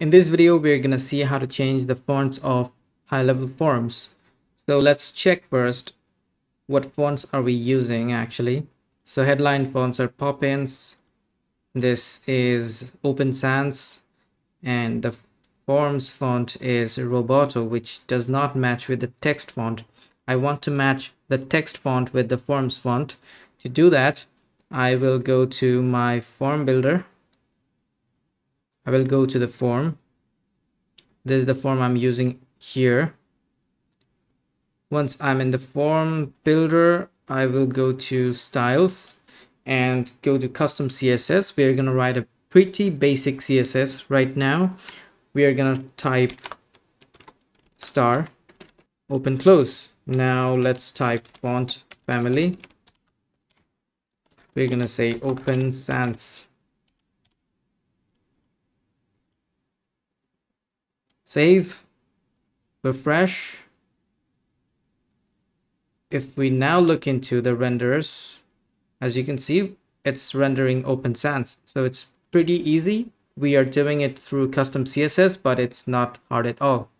In this video, we're going to see how to change the fonts of high-level forms. So let's check first what fonts are we using actually. So headline fonts are Poppins. This is Open Sans, and the forms font is Roboto, which does not match with the text font. I want to match the text font with the forms font. To do that, I will go to my form builder. I will go to the form. This is the form I'm using here. Once I'm in the form builder, I will go to styles and go to custom CSS. We are going to write a pretty basic CSS right now. We are going to type star open close. Now let's type font family. We're going to say Open Sans. Save, refresh. If we now look into the renders, as you can see, it's rendering Open Sans. So it's pretty easy. We are doing it through custom CSS, but it's not hard at all.